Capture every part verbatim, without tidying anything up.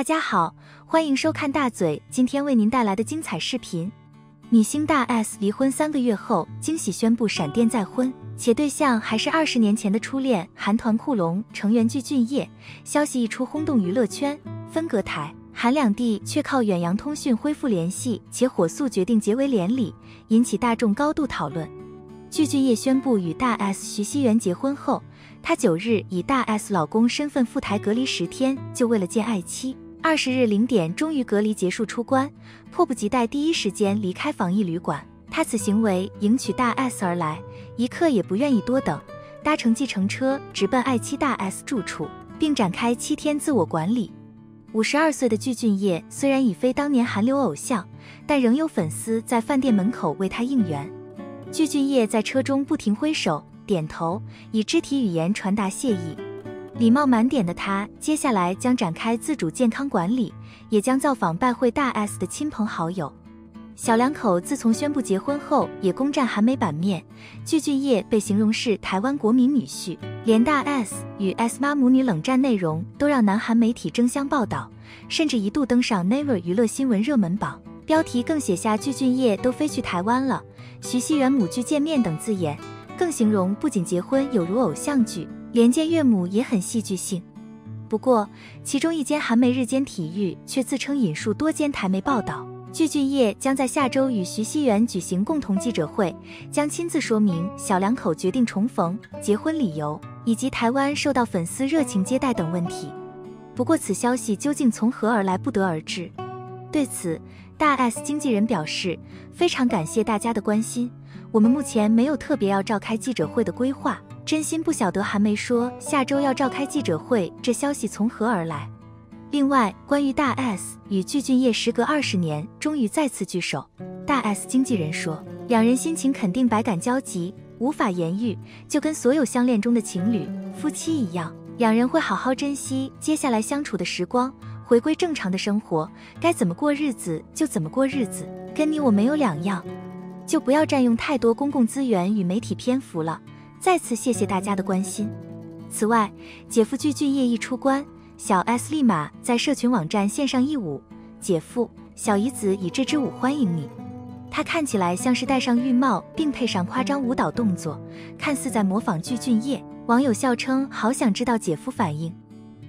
大家好，欢迎收看大嘴今天为您带来的精彩视频。女星大 S 离婚三个月后，惊喜宣布闪电再婚，且对象还是二十年前的初恋韩团酷龙成员具俊晔。消息一出，轰动娱乐圈、分隔台。韩两地却靠远洋通讯恢复联系，且火速决定结为连理，引起大众高度讨论。具俊晔宣布与大 S 徐熙媛结婚后，他九日以大 S 老公身份赴台隔离十天，就为了见爱妻。二十日零点终于隔离结束出关，迫不及待第一时间离开防疫旅馆。他此行为迎娶大 S 而来，一刻也不愿意多等，搭乘计程车直奔爱妻大 S 住处，并展开七天自我管理。五十二岁的具俊晔虽然已非当年韩流偶像，但仍有粉丝在饭店门口为他应援。具俊晔在车中不停挥手、点头，以肢体语言传达谢意。礼貌满点的他，接下来将展开自主健康管理，也将造访拜会大 S 的亲朋好友。小两口自从宣布结婚后，也攻占韩媒版面。具俊晔被形容是台湾国民女婿，连大 S 与 S 妈母女冷战内容都让南韩媒体争相报道，甚至一度登上 Naver 娱乐新闻热门榜，标题更写下具俊晔都飞去台湾了，徐熙媛母剧见面等字眼，更形容不仅结婚有如偶像剧，连见岳母也很戏剧性。不过，其中一间韩媒日间体育却自称引述多间台媒报道，具俊晔将在下周与徐熙媛举行共同记者会，将亲自说明小两口决定重逢、结婚理由，以及台湾受到粉丝热情接待等问题。不过此消息究竟从何而来，不得而知。对此，大 S 经纪人表示，非常感谢大家的关心，我们目前没有特别要召开记者会的规划，真心不晓得韩媒说下周要召开记者会，这消息从何而来。另外，关于大 S 与具俊晔时隔二十年终于再次聚首，大 S 经纪人说，两人心情肯定百感交集，无法言喻，就跟所有相恋中的情侣、夫妻一样，两人会好好珍惜接下来相处的时光，回归正常的生活，该怎么过日子就怎么过日子，跟你我没有两样，就不要占用太多公共资源与媒体篇幅了，再次谢谢大家的关心。此外，姐夫具俊晔一出关，小 S 立马在社群网站献上一舞，姐夫、小姨子以这支舞欢迎你。她看起来像是戴上浴帽并配上夸张舞蹈动作，看似在模仿具俊晔，网友笑称好想知道姐夫反应。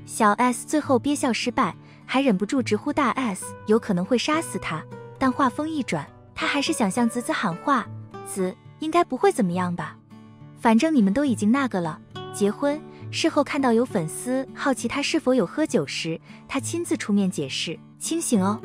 小 S 最后憋笑失败，还忍不住直呼大 S 有可能会杀死她，但话锋一转，她还是想向子子喊话，子应该不会怎么样吧，反正你们都已经那个了，结婚。事后看到有粉丝好奇他是否有喝酒时，他亲自出面解释，清醒哦。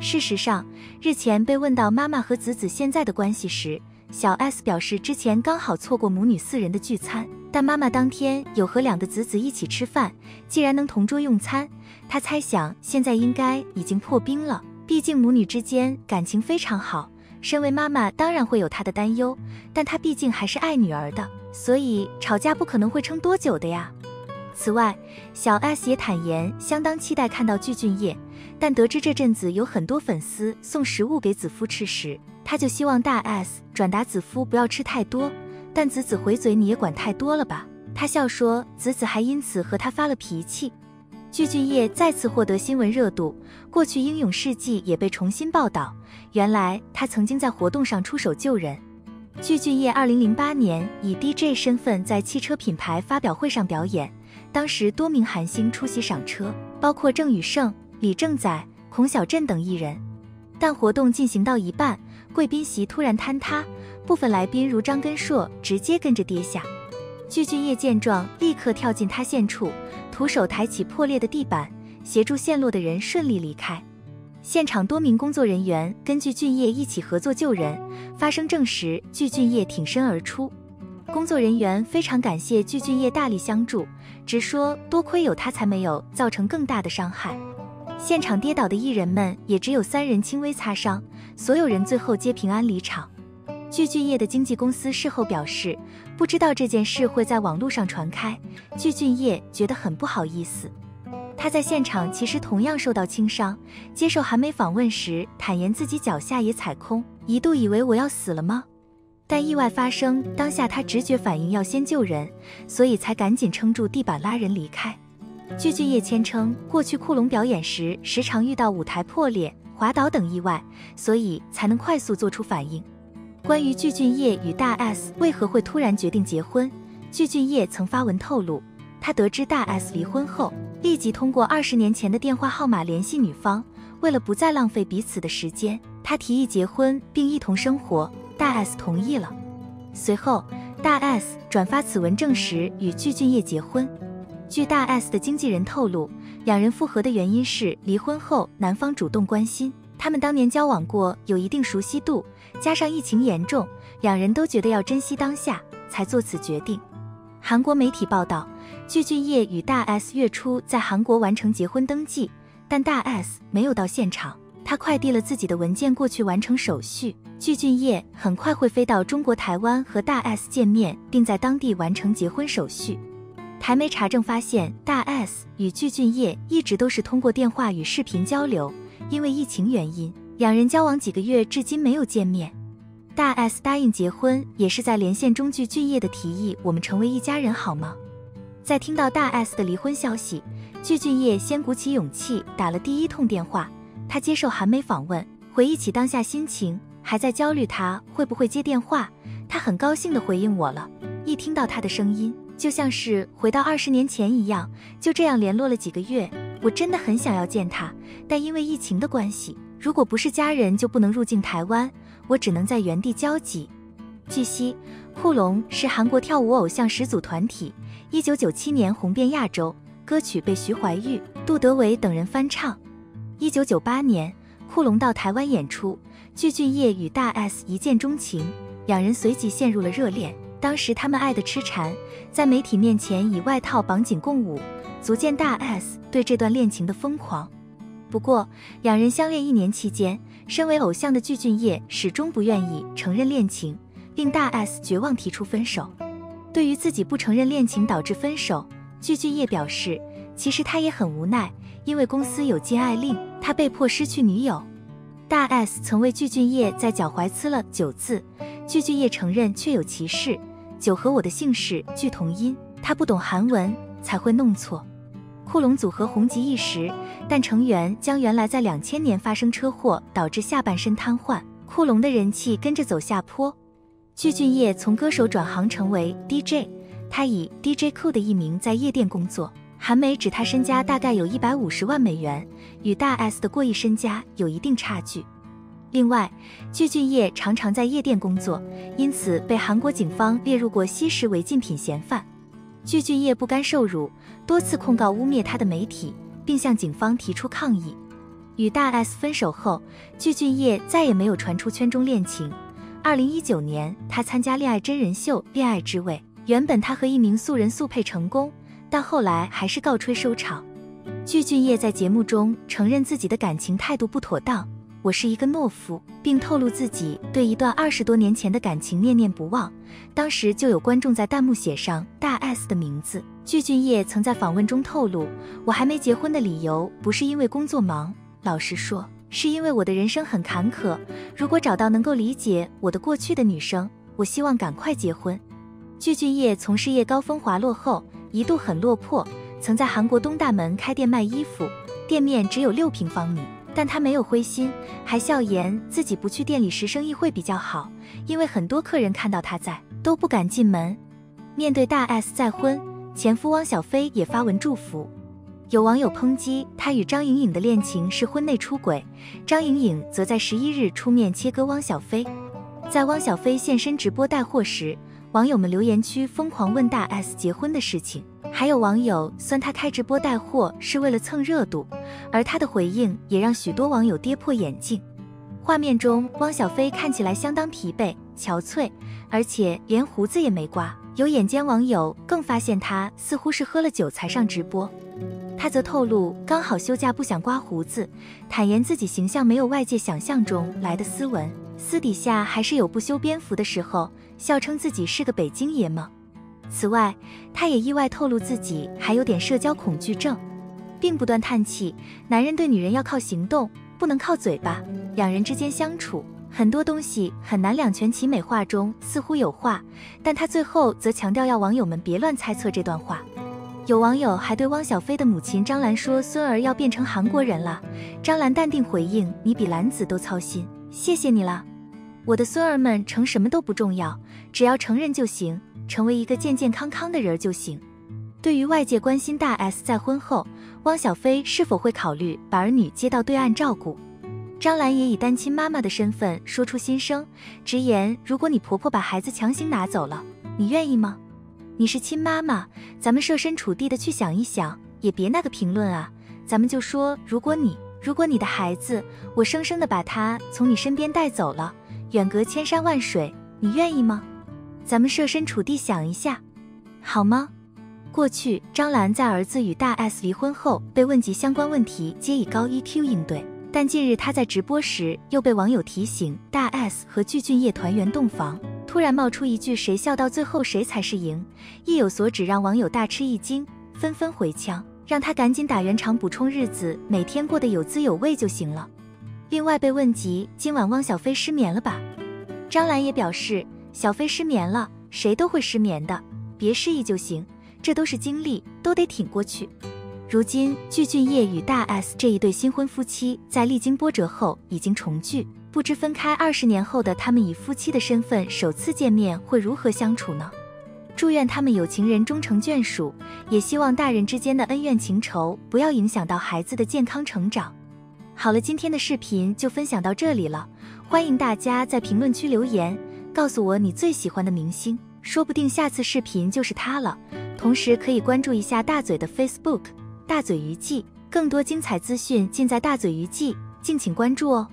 事实上，日前被问到妈妈和子子现在的关系时，小 S 表示之前刚好错过母女四人的聚餐，但妈妈当天有和两个子子一起吃饭，既然能同桌用餐，她猜想现在应该已经破冰了，毕竟母女之间感情非常好，身为妈妈当然会有她的担忧，但她毕竟还是爱女儿的，所以吵架不可能会撑多久的呀。此外，小 S 也坦言相当期待看到具俊晔，但得知这阵子有很多粉丝送食物给子夫吃时，他就希望大 S 转达子夫不要吃太多，但子子回嘴你也管太多了吧，他笑说子子还因此和他发了脾气。具俊晔再次获得新闻热度，过去英勇事迹也被重新报道，原来他曾经在活动上出手救人。具俊晔二零零八年以 D J 身份在汽车品牌发表会上表演，当时多名韩星出席赏车，包括郑宇盛、李正宰、孔小振等艺人。但活动进行到一半，贵宾席突然坍塌，部分来宾如张根硕直接跟着跌下。具俊晔见状立刻跳进塌陷处，徒手抬起破裂的地板，协助陷落的人顺利离开。现场多名工作人员跟具俊晔一起合作救人，发生证实具俊晔挺身而出。工作人员非常感谢具俊晔大力相助，直说多亏有他才没有造成更大的伤害。现场跌倒的艺人们也只有三人轻微擦伤，所有人最后皆平安离场。具俊晔的经纪公司事后表示，不知道这件事会在网络上传开，具俊晔觉得很不好意思。他在现场其实同样受到轻伤，接受韩媒访问时坦言自己脚下也踩空，一度以为我要死了吗？但意外发生当下他直觉反应要先救人，所以才赶紧撑住地板拉人离开。据据业谦称，过去酷龙表演时时常遇到舞台破裂、滑倒等意外，所以才能快速做出反应。关于具俊晔与大 S 为何会突然决定结婚，具俊晔曾发文透露，他得知大 S 离婚后，立即通过二十年前的电话号码联系女方，为了不再浪费彼此的时间，他提议结婚并一同生活，大 S 同意了。随后，大 S 转发此文证实与具俊晔结婚。据大 S 的经纪人透露，两人复合的原因是离婚后男方主动关心，他们当年交往过，有一定熟悉度，加上疫情严重，两人都觉得要珍惜当下，才做此决定。韩国媒体报道，具俊晔与大 S 月初在韩国完成结婚登记，但大 S 没有到现场，他快递了自己的文件过去完成手续。具俊晔很快会飞到中国台湾和大 S 见面，并在当地完成结婚手续。台媒查证发现，大 S 与具俊晔一直都是通过电话与视频交流，因为疫情原因，两人交往几个月至今没有见面。大 S 答应结婚也是在连线中具俊晔的提议，我们成为一家人好吗？在听到大 S 的离婚消息，具俊晔先鼓起勇气打了第一通电话，他接受韩媒访问，回忆起当下心情，还在焦虑他会不会接电话，他很高兴地回应我了。一听到他的声音，就像是回到二十年前一样，就这样联络了几个月。我真的很想要见他，但因为疫情的关系，如果不是家人就不能入境台湾，我只能在原地焦急。据悉，酷龙是韩国跳舞偶像始祖团体，一九九七年红遍亚洲，歌曲被徐怀钰、杜德伟等人翻唱。一九九八年，酷龙到台湾演出，具俊晔与大 S 一见钟情，两人随即陷入了热恋。当时他们爱得痴缠，在媒体面前以外套绑紧共舞，足见大 S 对这段恋情的疯狂。不过，两人相恋一年期间，身为偶像的具俊晔始终不愿意承认恋情，令大 S 绝望提出分手。对于自己不承认恋情导致分手，具俊晔表示，其实他也很无奈，因为公司有禁爱令，他被迫失去女友。大 S 曾为具俊晔在脚踝刺了九字，具俊晔承认确有其事。九和我的姓氏具同音，他不懂韩文才会弄错。酷龙组合红极一时，但成员将原来在两千年发生车祸导致下半身瘫痪，酷龙的人气跟着走下坡。具俊晔从歌手转行成为 D J， 他以 D J Cool 的艺名在夜店工作。韩媒指他身家大概有一百五十万美元，与大 S 的过亿身家有一定差距。另外，具俊晔常常在夜店工作，因此被韩国警方列入过吸食违禁品嫌犯。具俊晔不甘受辱，多次控告污蔑他的媒体，并向警方提出抗议。与大 S 分手后，具俊晔再也没有传出圈中恋情。二零一九年，他参加恋爱真人秀《恋爱之味》，原本他和一名素人速配成功，但后来还是告吹收场。具俊晔在节目中承认自己的感情态度不妥当，我是一个懦夫，并透露自己对一段二十多年前的感情念念不忘。当时就有观众在弹幕写上大 S 的名字。具俊晔曾在访问中透露，我还没结婚的理由不是因为工作忙，老实说，是因为我的人生很坎坷。如果找到能够理解我的过去的女生，我希望赶快结婚。具俊晔从事业高峰滑落后，一度很落魄，曾在韩国东大门开店卖衣服，店面只有六平方米。但他没有灰心，还笑言自己不去店里时生意会比较好，因为很多客人看到他在都不敢进门。面对大 S 再婚，前夫汪小菲也发文祝福。有网友抨击他与张颖颖的恋情是婚内出轨，张颖颖则在十一日出面切割汪小菲。在汪小菲现身直播带货时，网友们留言区疯狂问大 S 结婚的事情，还有网友酸他开直播带货是为了蹭热度，而他的回应也让许多网友跌破眼镜。画面中，汪小菲看起来相当疲惫、憔悴，而且连胡子也没刮。有眼尖网友更发现他似乎是喝了酒才上直播。他则透露刚好休假不想刮胡子，坦言自己形象没有外界想象中来的斯文，私底下还是有不修边幅的时候，笑称自己是个北京爷们。此外，他也意外透露自己还有点社交恐惧症，并不断叹气，男人对女人要靠行动，不能靠嘴巴。两人之间相处，很多东西很难两全其美，话中似乎有话，但他最后则强调要网友们别乱猜测这段话。有网友还对汪小菲的母亲张兰说：“孙儿要变成韩国人了。”张兰淡定回应：“你比兰子都操心，谢谢你了。我的孙儿们成什么都不重要，只要成人就行，成为一个健健康康的人就行。”对于外界关心大 S 在婚后，汪小菲是否会考虑把儿女接到对岸照顾，张兰也以单亲妈妈的身份说出心声，直言：“如果你婆婆把孩子强行拿走了，你愿意吗？”你是亲妈妈，咱们设身处地的去想一想，也别那个评论啊，咱们就说，如果你，如果你的孩子，我生生的把他从你身边带走了，远隔千山万水，你愿意吗？咱们设身处地想一下，好吗？过去，张兰在儿子与大 S 离婚后被问及相关问题，皆以高 E Q 应对，但近日她在直播时又被网友提醒，大 S 和具俊晔团圆洞房。突然冒出一句谁笑到最后谁才是赢，意有所指，让网友大吃一惊，纷纷回呛，让他赶紧打圆场补充日子，每天过得有滋有味就行了。另外被问及今晚汪小菲失眠了吧，张兰也表示小菲失眠了，谁都会失眠的，别失忆就行，这都是经历，都得挺过去。如今具俊晔与大 S 这一对新婚夫妻在历经波折后已经重聚。不知分开二十年后的他们以夫妻的身份首次见面会如何相处呢？祝愿他们有情人终成眷属，也希望大人之间的恩怨情仇不要影响到孩子的健康成长。好了，今天的视频就分享到这里了，欢迎大家在评论区留言，告诉我你最喜欢的明星，说不定下次视频就是他了。同时可以关注一下大嘴的 Facebook 大嘴娱记，更多精彩资讯尽在大嘴娱记，敬请关注哦。